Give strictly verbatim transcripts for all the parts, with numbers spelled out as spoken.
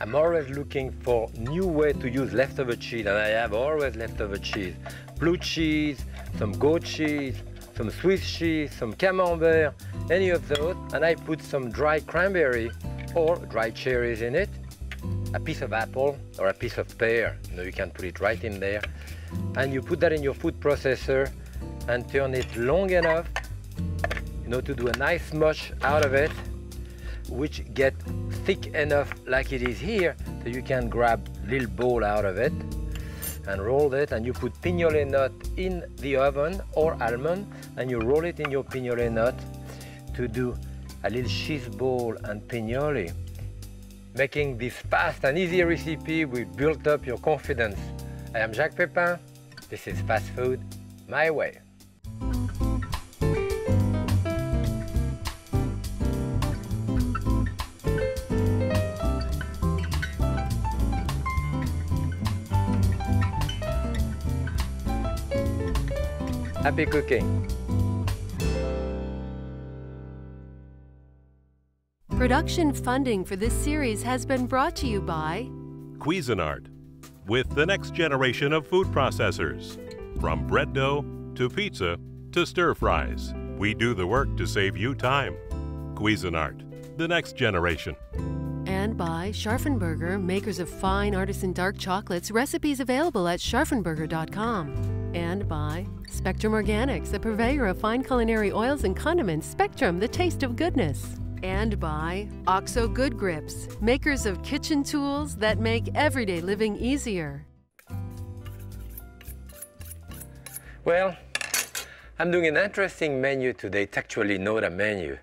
I'm always looking for new way to use leftover cheese, and I have always leftover cheese. Blue cheese, some goat cheese, some Swiss cheese, some camembert, any of those, and I put some dry cranberry or dry cherries in it, a piece of apple or a piece of pear, you know, you can put it right in there. And you put that in your food processor and turn it long enough, you know, to do a nice mush out of it, which get thick enough like it is here, so you can grab a little ball out of it and roll it, and you put pignole nut in the oven or almond, and you roll it in your pignole nut to do a little cheese ball and pignoli. Making this fast and easy recipe will build up your confidence. I am Jacques Pépin, this is Fast Food My Way. Happy cooking! Production funding for this series has been brought to you by Cuisinart, with the next generation of food processors. From bread dough to pizza to stir fries, we do the work to save you time. Cuisinart, the next generation. And by Scharffen Berger, makers of fine artisan dark chocolates, recipes available at scharffen berger dot com. And by Spectrum Organics, the purveyor of fine culinary oils and condiments. Spectrum, the taste of goodness. And by OXO Good Grips, makers of kitchen tools that make everyday living easier. Well, I'm doing an interesting menu today. It's actually not a menu.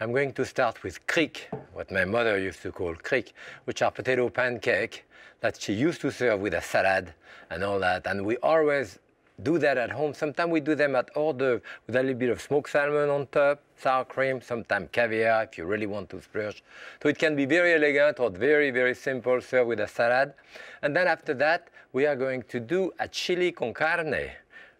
I'm going to start with criques, what my mother used to call criques, which are potato pancakes that she used to serve with a salad and all that. And we always do that at home. Sometimes we do them at hors d'oeuvre with a little bit of smoked salmon on top, sour cream, sometimes caviar if you really want to splurge. So it can be very elegant or very, very simple, served with a salad. And then after that, we are going to do a chili con carne.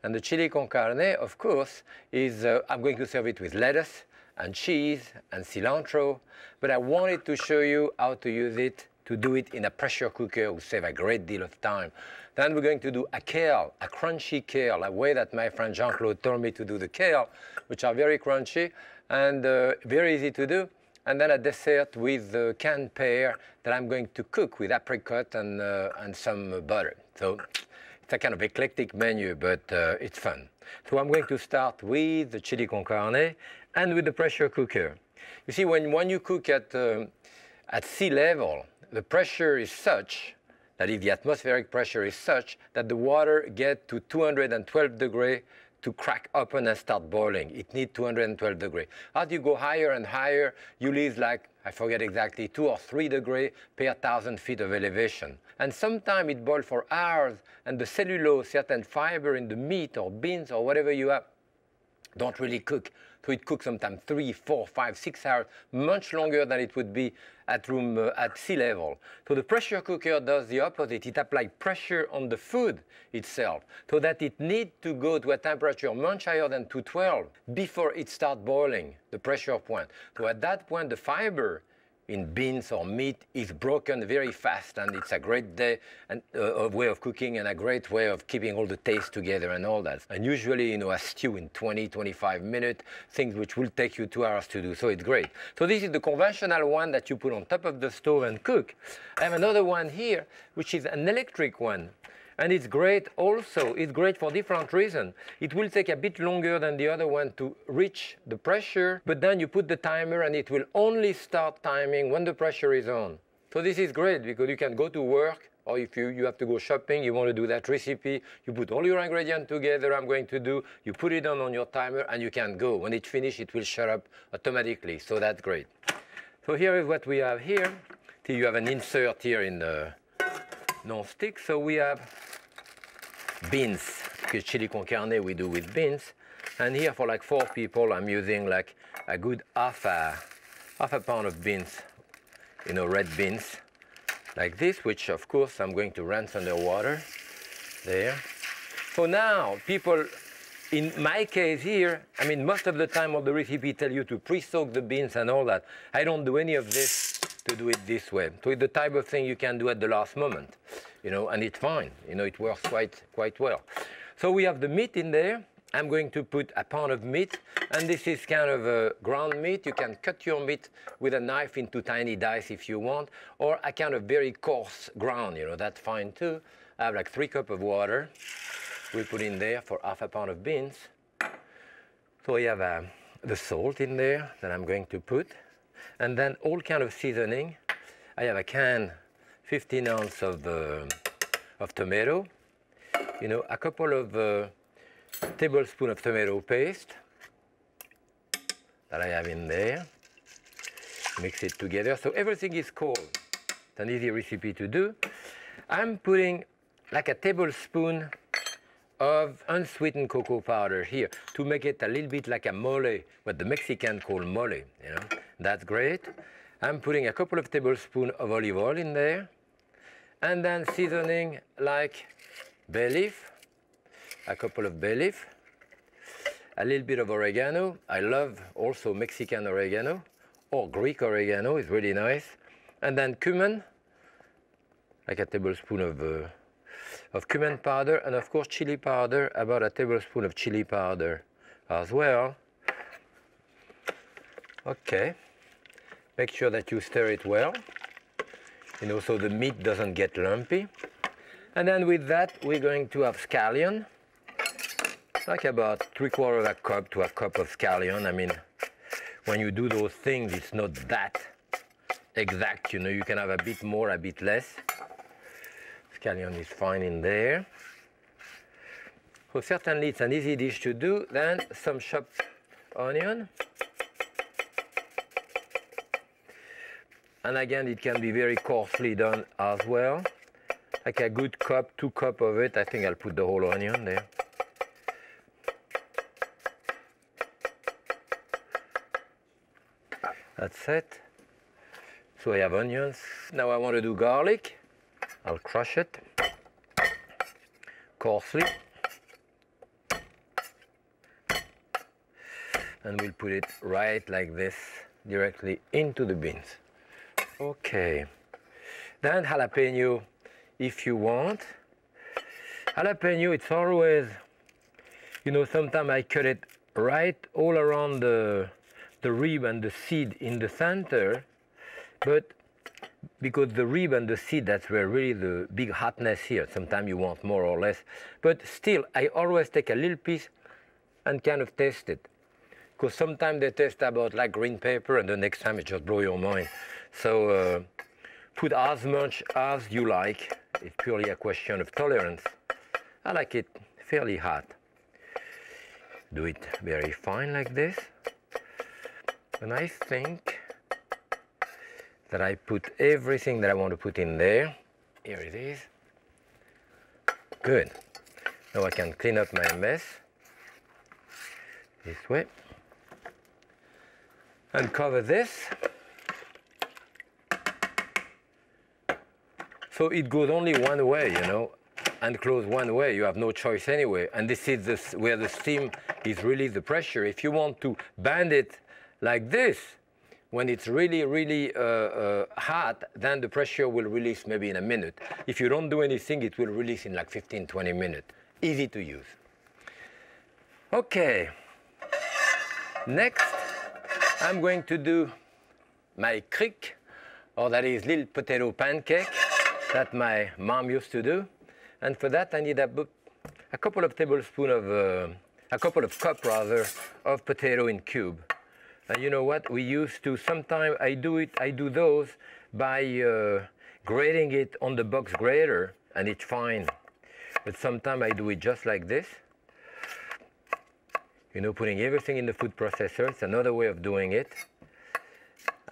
And the chili con carne, of course, is uh, I'm going to serve it with lettuce and cheese and cilantro. But I wanted to show you how to use it, to do it in a pressure cooker, will save a great deal of time. Then we're going to do a kale, a crunchy kale, a way that my friend Jean-Claude told me to do the kale, which are very crunchy and uh, very easy to do. And then a dessert with uh, canned pear that I'm going to cook with apricot and, uh, and some butter. So it's a kind of eclectic menu, but uh, it's fun. So I'm going to start with the chili con carne and with the pressure cooker. You see, when, when you cook at, uh, at sea level, the pressure is such that if the atmospheric pressure is such that the water gets to two hundred twelve degrees to crack open and start boiling. It needs two hundred twelve degrees. As you go higher and higher, you lose like, I forget exactly, two or three degrees per thousand feet of elevation. And sometimes it boils for hours, and the cellulose, certain fiber in the meat or beans or whatever you have, don't really cook. So it cooks sometimes three, four, five, six hours, much longer than it would be at room uh, at sea level. So the pressure cooker does the opposite. It applies pressure on the food itself so that it needs to go to a temperature much higher than two twelve before it starts boiling, the pressure point. So at that point, the fiber in beans or meat is broken very fast, and it's a great day and uh, a way of cooking and a great way of keeping all the taste together and all that. And usually, you know, a stew in twenty, twenty-five minutes, things which will take you two hours to do, so it's great. So this is the conventional one that you put on top of the stove and cook. I have another one here, which is an electric one. And it's great also, it's great for different reasons. It will take a bit longer than the other one to reach the pressure, but then you put the timer and it will only start timing when the pressure is on. So this is great because you can go to work, or if you, you have to go shopping, you want to do that recipe, you put all your ingredients together, I'm going to do, you put it on on your timer and you can go. When it's finished, it will shut up automatically, so that's great. So here is what we have here. See, you have an insert here in the non-stick, so we have beans, because chili con carne we do with beans. And here for like four people, I'm using like a good half a, half a pound of beans, you know, red beans, like this, which of course I'm going to rinse under water, there. So now people, in my case here, I mean, most of the time on the recipe tell you to pre-soak the beans and all that. I don't do any of this. to do it this way. So it's the type of thing you can do at the last moment, you know, and it's fine. You know, it works quite, quite well. So we have the meat in there. I'm going to put a pound of meat, and this is kind of a ground meat. You can cut your meat with a knife into tiny dice if you want, or a kind of very coarse ground, you know, that's fine too. I have like three cups of water. We put in there for half a pound of beans. So we have uh, the salt in there that I'm going to put, and then all kind of seasoning. I have a can, fifteen ounce of, uh, of tomato, you know, a couple of uh, tablespoon of tomato paste that I have in there. Mix it together. So everything is cold. It's an easy recipe to do. I'm putting like a tablespoon of unsweetened cocoa powder here to make it a little bit like a mole, what the Mexicans call mole, you know. That's great. I'm putting a couple of tablespoons of olive oil in there, and then seasoning like bay leaf, a couple of bay leaf, a little bit of oregano. I love also Mexican oregano or Greek oregano, is really nice. And then cumin, like a tablespoon of, uh, of cumin powder, and of course chili powder, about a tablespoon of chili powder as well. Okay, make sure that you stir it well, you know, so the meat doesn't get lumpy. And then with that, we're going to have scallion, like about three quarter of a cup to a cup of scallion. I mean, when you do those things, it's not that exact, you know, you can have a bit more, a bit less. Scallion is fine in there. So certainly it's an easy dish to do. Then some chopped onion. And again, it can be very coarsely done as well. Like a good cup, two cup of it. I think I'll put the whole onion there. That's it. So I have onions. Now I want to do garlic. I'll crush it coarsely, and we'll put it right like this directly into the beans. Okay, then jalapeno if you want. Jalapeno, it's always, you know, sometimes I cut it right all around the, the rib and the seed in the center, but because the rib and the seed, that's where really the big hotness here. Sometimes you want more or less. But still, I always take a little piece and kind of taste it. Because sometimes they taste about like green pepper, and the next time it just blows your mind. So uh, put as much as you like. It's purely a question of tolerance. I like it fairly hot. Do it very fine like this. And I think that I put everything that I want to put in there. Here it is. Good. Now I can clean up my mess this way. And cover this. So it goes only one way, you know, and close one way. You have no choice anyway. And this is this, where the steam is really the pressure. If you want to band it like this, when it's really, really uh, uh, hot, then the pressure will release maybe in a minute. If you don't do anything, it will release in like fifteen, twenty minutes. Easy to use. Okay. Next, I'm going to do my crique, or that is little potato pancake that my mom used to do. And for that, I need a, a couple of tablespoons of, uh, a couple of cup rather, of potato in cube. And you know what, we used to, sometimes I do it, I do those by uh, grating it on the box grater, and it's fine. But sometimes I do it just like this. You know, putting everything in the food processor, it's another way of doing it.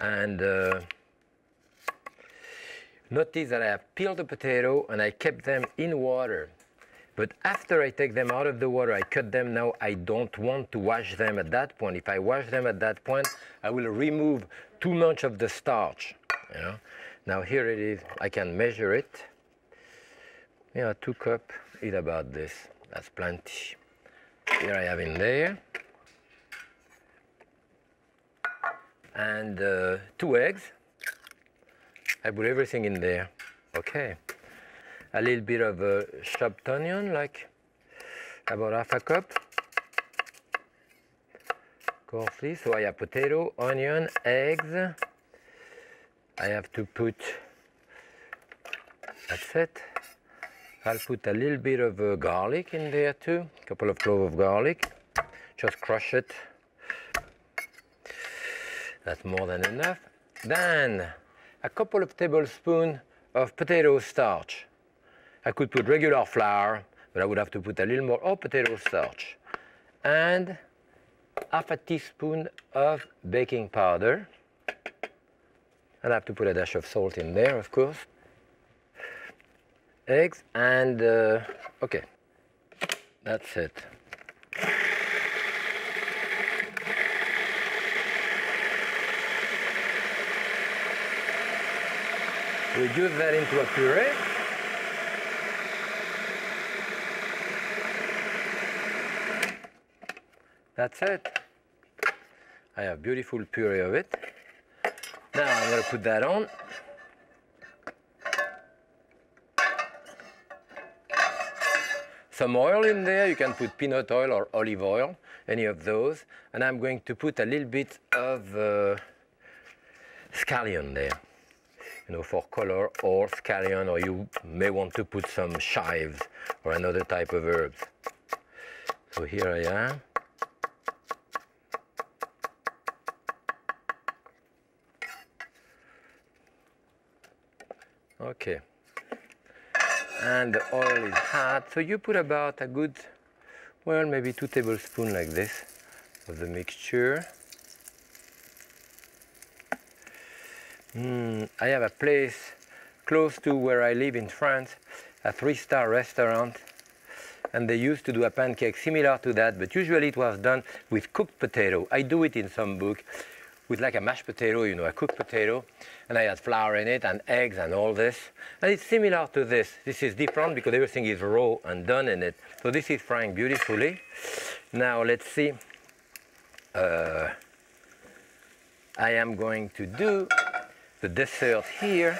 And uh, notice that I have peeled the potato and I kept them in water. But after I take them out of the water, I cut them now, I don't want to wash them at that point. If I wash them at that point, I will remove too much of the starch, you know. Now here it is, I can measure it. Yeah, two cup is about this, that's plenty. Here I have in there. And uh, two eggs, I put everything in there. Okay. A little bit of uh, chopped onion, like about half a cup. Coarsely, so I have potato, onion, eggs. I have to put, that's it. I'll put a little bit of uh, garlic in there too, a couple of cloves of garlic. Just crush it. That's more than enough. Then a couple of tablespoons of potato starch. I could put regular flour, but I would have to put a little more of potato starch. And half a teaspoon of baking powder. And I have to put a dash of salt in there, of course. Eggs and, uh, okay, that's it. Reduce that into a puree. That's it. I have beautiful puree of it. Now I'm going to put that on. Some oil in there. You can put peanut oil or olive oil, any of those. And I'm going to put a little bit of uh, scallion there. You know, for color, or scallion, or you may want to put some chives or another type of herbs. So here I am. Okay. And the oil is hot, so you put about a good, well, maybe two tablespoons like this of the mixture. Mm, I have a place close to where I live in France, a three-star restaurant, and they used to do a pancake similar to that, but usually it was done with cooked potato. I do it in some book with like a mashed potato, you know, a cooked potato, and I had flour in it and eggs and all this, and it's similar to this. This is different because everything is raw and done in it. So this is frying beautifully. Now let's see. Uh, I am going to do the dessert here,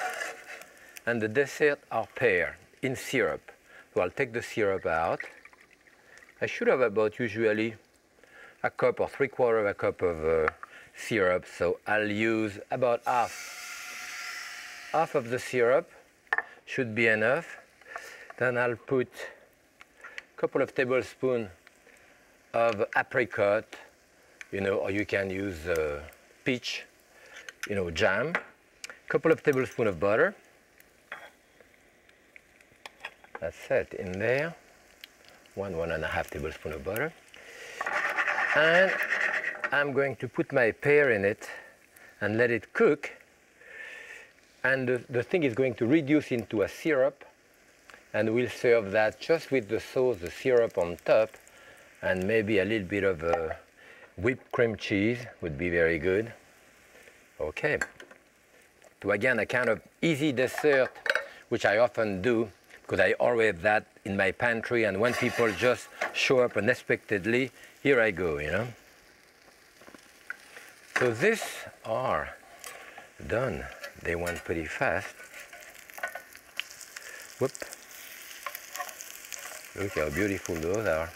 and the dessert are pear in syrup. So I'll take the syrup out. I should have about usually a cup or three quarter of a cup of uh, syrup, so I'll use about half. Half of the syrup should be enough. Then I'll put a couple of tablespoons of apricot, you know, or you can use uh, peach, you know, jam. Couple of tablespoons of butter. That's it in there. One, one and a half tablespoon of butter. And I'm going to put my pear in it and let it cook. And the, the thing is going to reduce into a syrup. And we'll serve that just with the sauce, the syrup on top, and maybe a little bit of uh, whipped cream cheese would be very good. Okay. To again a kind of easy dessert, which I often do, because I always have that in my pantry, and when people just show up unexpectedly, here I go, you know. So these are done. They went pretty fast. Whoop. Look how beautiful those are.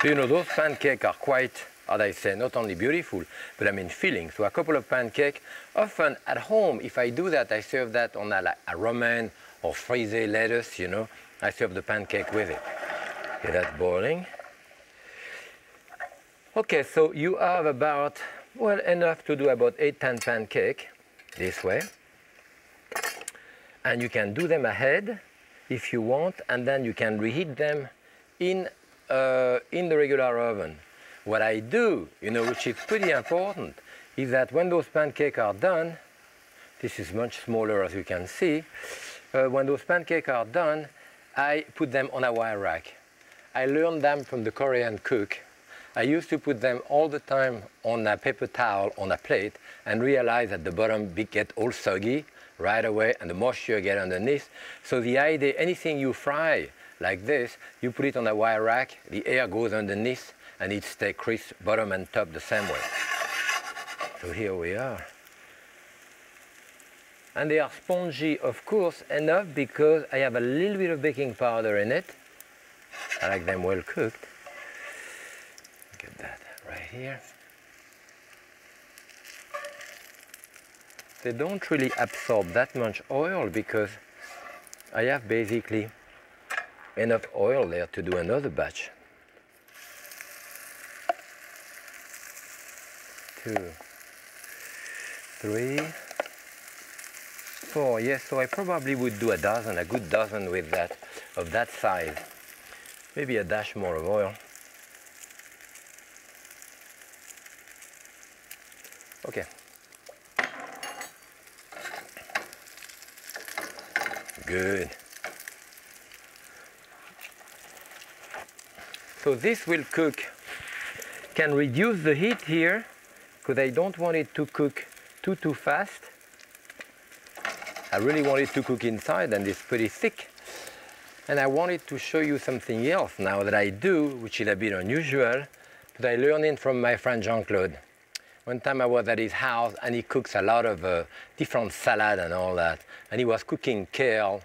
So, you know, those pancakes are quite, as I say, not only beautiful, but I mean filling. So a couple of pancakes, often at home, if I do that, I serve that on a, like, a romaine or frisée lettuce, you know. I serve the pancake with it. Okay, that's boiling. Okay, so you have about, well, enough to do about eight, ten pancakes this way. And you can do them ahead if you want, and then you can reheat them in Uh, in the regular oven. What I do, you know, which is pretty important, is that when those pancakes are done, this is much smaller as you can see, uh, when those pancakes are done, I put them on a wire rack. I learned them from the Korean cook. I used to put them all the time on a paper towel on a plate and realize that the bottom get all soggy right away and the moisture get underneath. So the idea, anything you fry, like this, you put it on a wire rack, the air goes underneath, and it stays crisp, bottom and top the same way. So here we are. And they are spongy, of course, enough because I have a little bit of baking powder in it. I like them well cooked. Look at that right here. They don't really absorb that much oil because I have basically enough oil there to do another batch. Two, three, four. Yes, so I probably would do a dozen, a good dozen with that, of that size. Maybe a dash more of oil. Okay. Good. So this will cook. Can reduce the heat here because I don't want it to cook too, too fast. I really want it to cook inside and it's pretty thick. And I wanted to show you something else now that I do, which is a bit unusual, but I learned it from my friend Jean-Claude. One time I was at his house and he cooks a lot of uh, different salad and all that. And he was cooking kale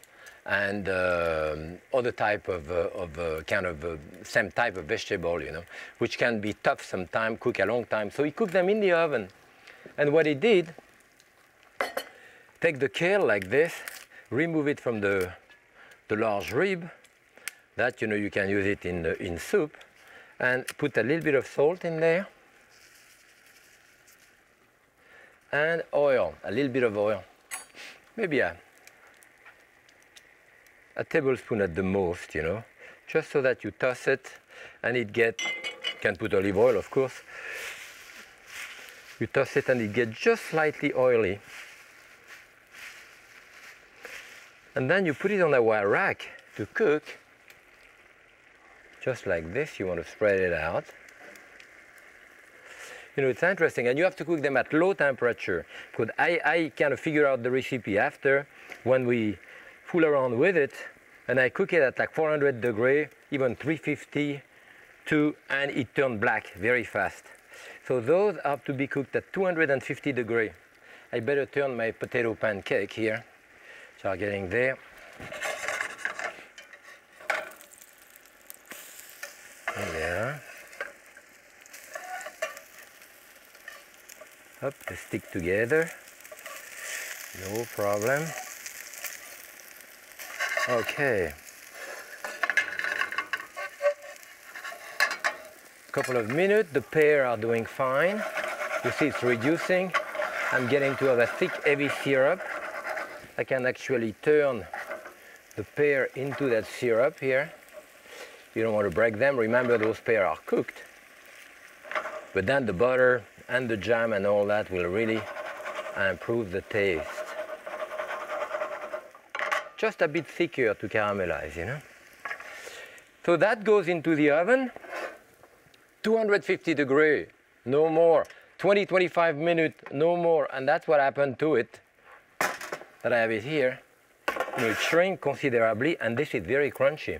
and uh, other type of, uh, of uh, kind of uh, same type of vegetable, you know, which can be tough sometimes, cook a long time. So he cooked them in the oven. And what he did, take the kale like this, remove it from the, the large rib. That, you know, you can use it in, the, in soup. And put a little bit of salt in there. And oil, a little bit of oil, maybe a, a tablespoon at the most, you know, just so that you toss it and it gets, you can put olive oil, of course. You toss it and it gets just slightly oily. And then you put it on a wire rack to cook, just like this. You want to spread it out. You know, it's interesting, and you have to cook them at low temperature. Because I, I kind of figure out the recipe after, when we fool around with it, and I cook it at like four hundred degrees, even three fifty, two, and it turned black very fast. So those have to be cooked at two hundred fifty degrees. I better turn my potato pancake here. So I'm getting there. There. Up, they stick together, no problem. Okay. Couple of minutes, the pear are doing fine. You see it's reducing. I'm getting to have a thick, heavy syrup. I can actually turn the pear into that syrup here. You don't want to break them. Remember, those pears are cooked. But then the butter and the jam and all that will really improve the taste. Just a bit thicker to caramelize, you know. So that goes into the oven, two hundred fifty degrees, no more. twenty, twenty-five minutes, no more. And that's what happened to it, that I have it here. You know, it shrinks considerably, and this is very crunchy. I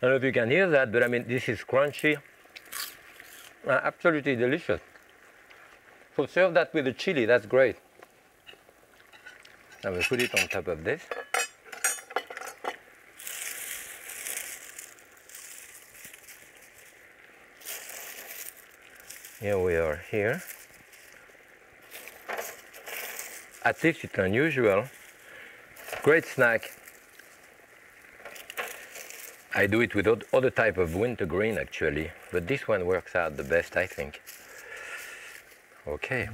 don't know if you can hear that, but I mean, this is crunchy. Uh, absolutely delicious. So serve that with the chili, that's great. I will put it on top of this. Here we are here. At least it's unusual. Great snack. I do it with other type of wintergreen, actually, but this one works out the best, I think. Okay.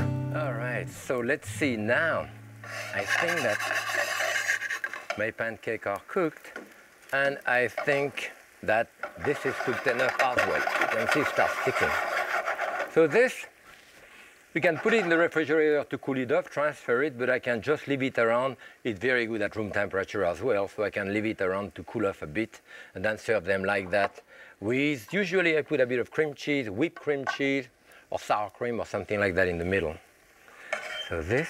All right, so let's see now. I think that my pancakes are cooked, and I think that this is cooked enough as well. You can see it starts sticking. So this, you can put it in the refrigerator to cool it off, transfer it, but I can just leave it around. It's very good at room temperature as well, so I can leave it around to cool off a bit and then serve them like that. With, usually I put a bit of cream cheese, whipped cream cheese, or sour cream or something like that in the middle. So this,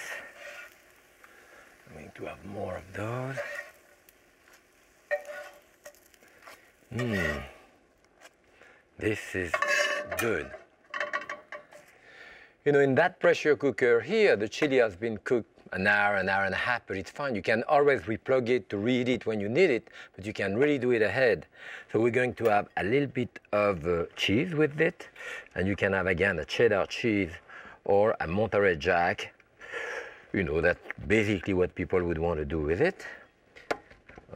going to have more of those. Mmm, this is good. You know, in that pressure cooker here, the chili has been cooked an hour, an hour and a half, but it's fine. You can always replug it to reheat it when you need it, but you can really do it ahead. So we're going to have a little bit of uh, cheese with it, and you can have, again, a cheddar cheese or a Monterey Jack. You know, that's basically what people would want to do with it.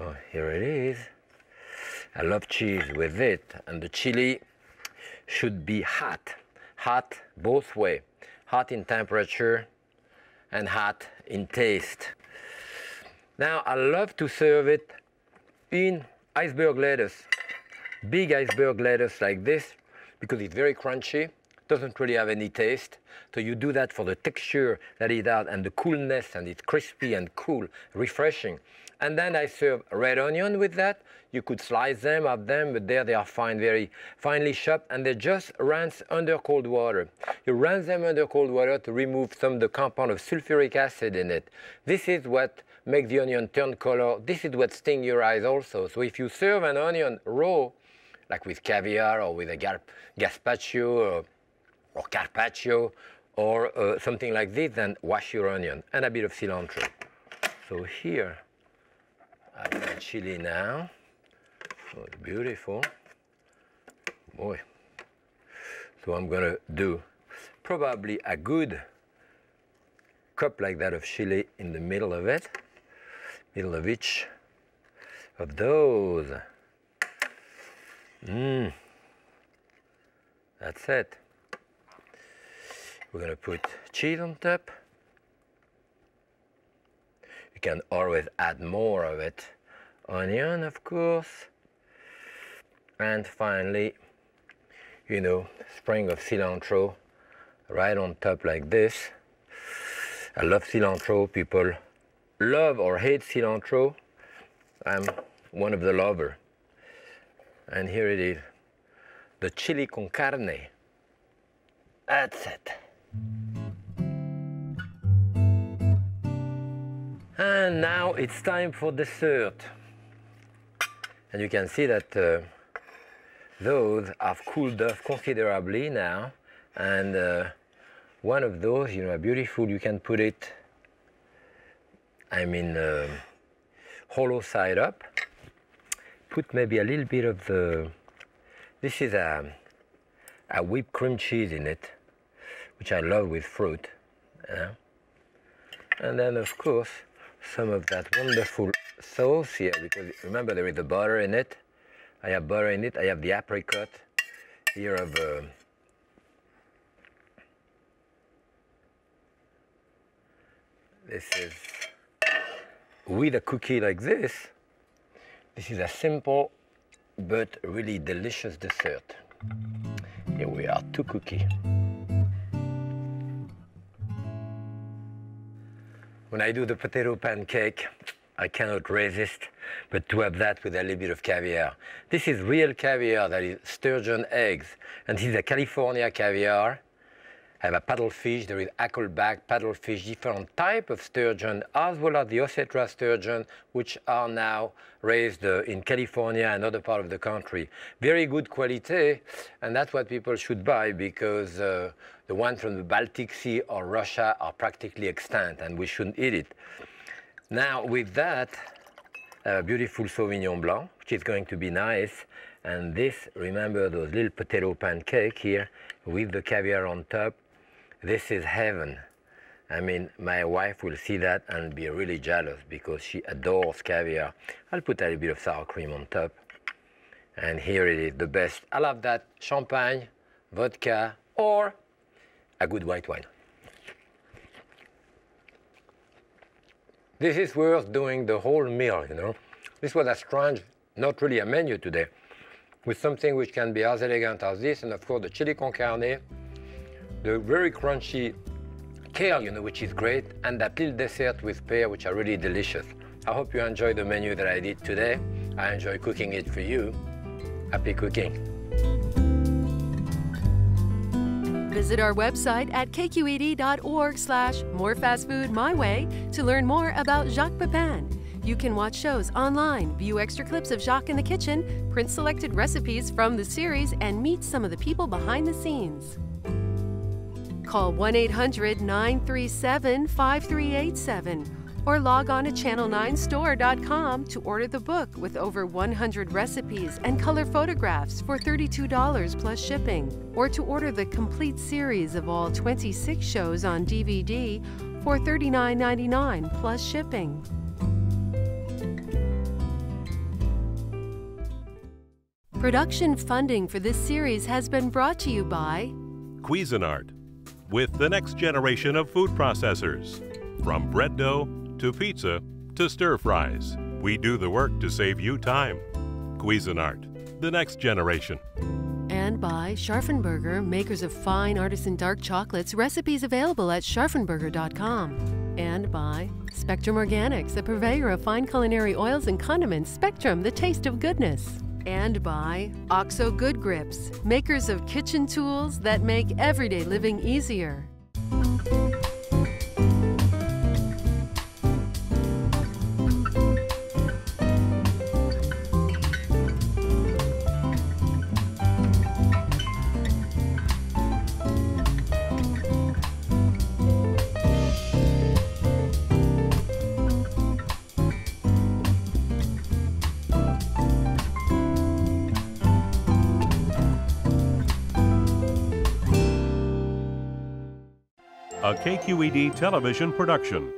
Oh, here it is. I love cheese with it, and the chili should be hot. Hot both way. Hot in temperature and hot in taste. Now, I love to serve it in iceberg lettuce. Big iceberg lettuce like this, because it's very crunchy, doesn't really have any taste. So you do that for the texture that it has and the coolness, and it's crispy and cool, refreshing. And then I serve red onion with that. You could slice them, have them, but there they are fine, very finely chopped, and they just rinse under cold water. You rinse them under cold water to remove some of the compound of sulfuric acid in it. This is what makes the onion turn color. This is what stings your eyes also. So if you serve an onion raw, like with caviar or with a gazpacho or, or carpaccio or uh, something like this, then wash your onion and a bit of cilantro. So here, I've got chili now. Oh, beautiful. Boy. So I'm going to do probably a good cup like that of chili in the middle of it. Middle of each of those. Mmm. That's it. We're going to put cheese on top. You can always add more of it. Onion, of course. And finally, you know, sprig of cilantro right on top like this. I love cilantro. People love or hate cilantro. I'm one of the lovers. And here it is. The chili con carne. That's it. And now it's time for dessert. And you can see that uh, those have cooled off considerably now. And uh, one of those, you know, are beautiful. You can put it, I mean, uh, hollow side up. Put maybe a little bit of the, this is a, a whipped cream cheese in it, which I love with fruit. You know? And then, of course, some of that wonderful sauce here, because remember there is the butter in it. I have butter in it. I have the apricot here of uh, this is with a cookie like this. This is a simple but really delicious dessert. Here we are, two cookies. When I do the potato pancake, I cannot resist, but to have that with a little bit of caviar. This is real caviar, that is sturgeon eggs. And this is a California caviar. I have a paddlefish, there is huckleback, paddlefish, different type of sturgeon, as well as the Ossetra sturgeon, which are now raised uh, in California and other part of the country. Very good quality, and that's what people should buy, because uh, the ones from the Baltic Sea or Russia are practically extinct, and we shouldn't eat it. Now, with that, a beautiful Sauvignon Blanc, which is going to be nice. And this, remember those little potato pancake here with the caviar on top. This is heaven. I mean, my wife will see that and be really jealous because she adores caviar. I'll put a little bit of sour cream on top. And here it is, the best. I love that. Champagne, vodka, or a good white wine. This is worth doing the whole meal, you know. This was a strange, not really a menu today, with something which can be as elegant as this, and of course the chili con carne, the very crunchy kale, you know, which is great, and that little dessert with pear, which are really delicious. I hope you enjoy the menu that I did today. I enjoy cooking it for you. Happy cooking. Visit our website at K Q E D dot org slash more fast food my way to learn more about Jacques Pépin. You can watch shows online, view extra clips of Jacques in the kitchen, print selected recipes from the series, and meet some of the people behind the scenes. Call one eight hundred, nine three seven, five three eight seven or log on to channel nine store dot com to order the book with over one hundred recipes and color photographs for thirty-two dollars plus shipping, or to order the complete series of all twenty-six shows on D V D for thirty-nine ninety-nine plus shipping. Production funding for this series has been brought to you by Cuisinart, with the next generation of food processors. From bread dough to pizza to stir fries, we do the work to save you time. Cuisinart, the next generation. And by Scharffen Berger, makers of fine artisan dark chocolates, recipes available at scharffen berger dot com. And by Spectrum Organics, the purveyor of fine culinary oils and condiments. Spectrum, the taste of goodness. And by OXO Good Grips, makers of kitchen tools that make everyday living easier. A K Q E D television production.